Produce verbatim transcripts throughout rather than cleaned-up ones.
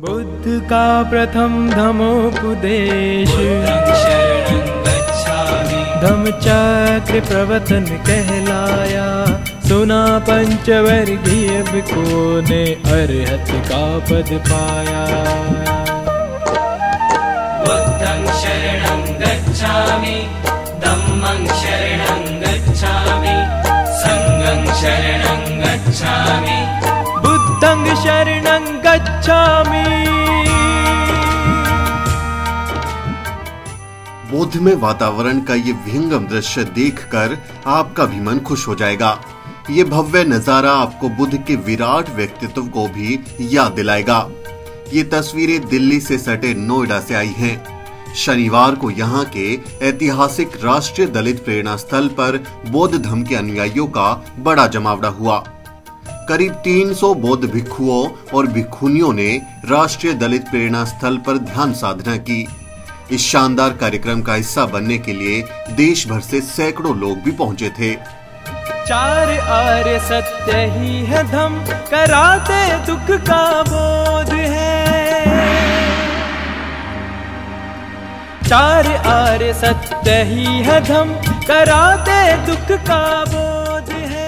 बुद्ध का प्रथम धम्मोपदेश धम्म चक्र प्रवतन कहलाया। सुना पंचवर्गीय बिको ने अरहत का पद पाया। बुद्धं शरणं गच्छामि धम्मं शरणं गच्छामि संघं शरणं गच्छामि बुद्धं शरणं गच्छामि। बोध में वातावरण का ये विहंगम दृश्य देखकर आपका भी मन खुश हो जाएगा। ये भव्य नजारा आपको बुद्ध के विराट व्यक्तित्व को भी याद दिलाएगा। ये तस्वीरें दिल्ली से सटे नोएडा से आई हैं। शनिवार को यहाँ के ऐतिहासिक राष्ट्रीय दलित प्रेरणा स्थल पर बौद्ध धर्म के अनुयायियों का बड़ा जमावड़ा हुआ। करीब तीन सौ बौद्ध भिक्षुओं और भिक्षुनियों ने राष्ट्रीय दलित प्रेरणा स्थल पर ध्यान साधना की। इस शानदार कार्यक्रम का हिस्सा बनने के लिए देश भर से सैकड़ों लोग भी पहुँचे थे। चार आर्य सत्य ही है धम कराते दुख का बोध है। चार आर्य सत्य ही है धम कराते दुख का बोध है।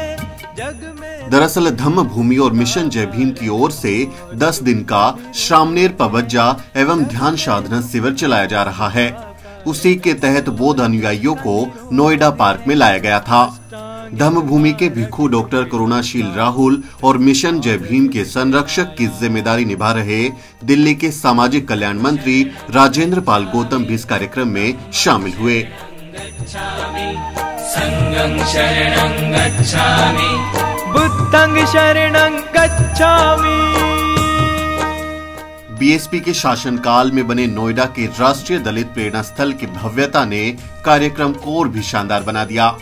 जग में दरअसल धम्म भूमि और मिशन जय भीम की ओर से दस दिन का श्रामनेर पवज्जा एवं ध्यान साधना शिविर चलाया जा रहा है। उसी के तहत बौद्ध अनुयायियों को नोएडा पार्क में लाया गया था। धम्म भूमि के भिक्षु डॉक्टर करुणाशील राहुल और मिशन जय भीम के संरक्षक की जिम्मेदारी निभा रहे दिल्ली के सामाजिक कल्याण मंत्री राजेंद्र पाल गौतम भी इस कार्यक्रम में शामिल हुए। संगं शरणं गच्छामि बुद्धं शरणं गच्छामि। बीएसपी के शासनकाल में बने नोएडा के राष्ट्रीय दलित प्रेरणा स्थल की भव्यता ने कार्यक्रम को और भी शानदार बना दिया।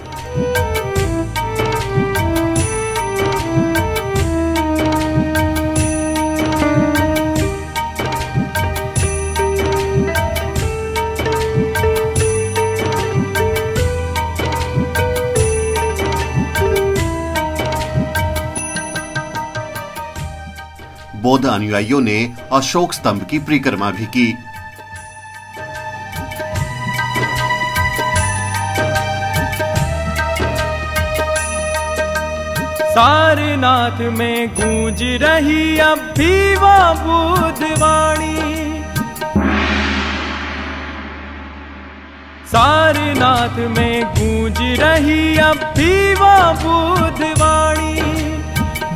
बौद्ध अनुयायियों ने अशोक स्तंभ की परिक्रमा भी की। सारनाथ में गूंज रही अब भी वो बुद्धवाणी। सारनाथ में गूंज रही अब भी वो बुद्धवाणी।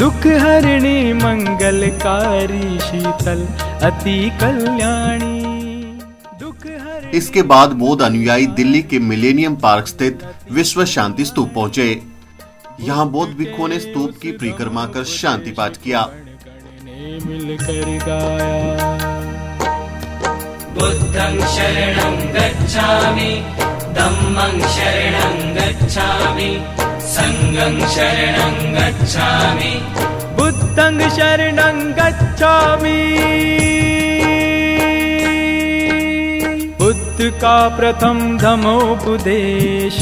दुख हरणी मंगलकारी शीतल अति कल्याणी। इसके बाद बौद्ध अनुयायी दिल्ली के मिलेनियम पार्क स्थित विश्व शांति स्तूप पहुंचे। यहाँ बौद्ध भिक्षुओं ने स्तूप की परिक्रमा कर शांति पाठ किया। बुद्धं शरणं गच्छामि धम्मं शरणं गच्छामि संगं शरणं गच्छामि बुद्धं शरणं गच्छामि। बुद्ध का प्रथम धम्मोपदेश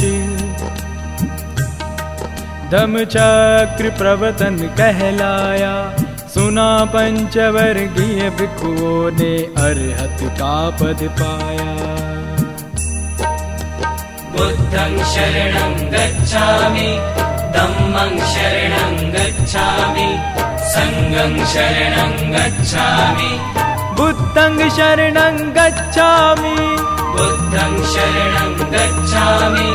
धम्म चक्र प्रवर्तन कहलाया। सुना पंचवर्गीय भिक्षुओं ने अरहत का पद पाया। बुद्धं शरणं गच्छामि धम्मं शरणं गच्छामि संघं शरणं गच्छामि बुद्धं शरणं गच्छामि। बुद्धं शरणं गच्छामि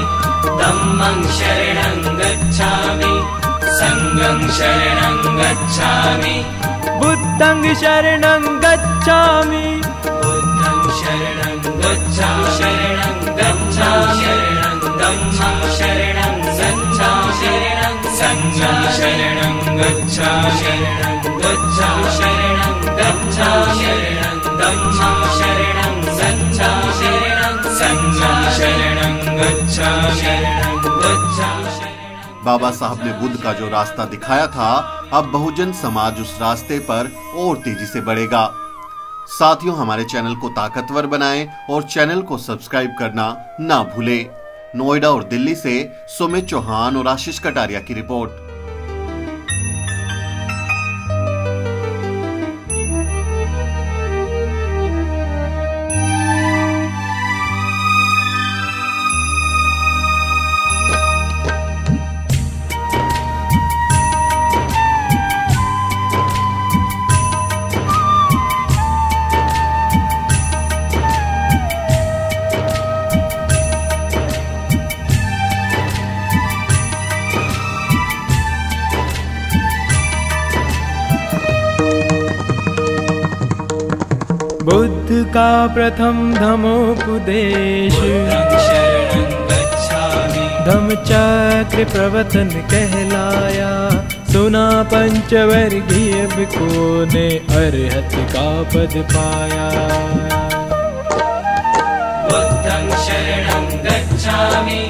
धम्मं शरणं गच्छामि संघं शरणं गच्छामि बुद्धं शरणं गच्छामि। बुद्धं शरणं गच्छामि शरणं गच्छामि शरणं गच्छामि शरणं गच्छामि शरणं गच्छामि शरणं गच्छामि शरणं गच्छामि शरणं गच्छामि शरणं गच्छामि शरणं गच्छामि शरणं गच्छामि शरणं गच्छामि। बाबा साहब ने बुद्ध का जो रास्ता दिखाया था, अब बहुजन समाज उस रास्ते पर और तेजी से बढ़ेगा। साथियों, हमारे चैनल को ताकतवर बनाएं और चैनल को सब्सक्राइब करना ना भूलें। नोएडा और दिल्ली से सुमित चौहान और आशीष कटारिया की रिपोर्ट। बुद्ध का प्रथम धम्मोपदेश धम्मचक्र प्रवतन कहलाया। सुना पंचवर्गीय बिको ने अरहत का पद पाया। बुद्धं शरणं गच्छामि,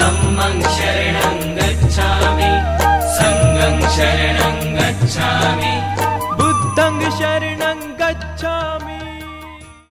धम्मं शरणं गच्छामि, संघं शरणं गच्छामि, बुद्धं शरणं गच्छामि।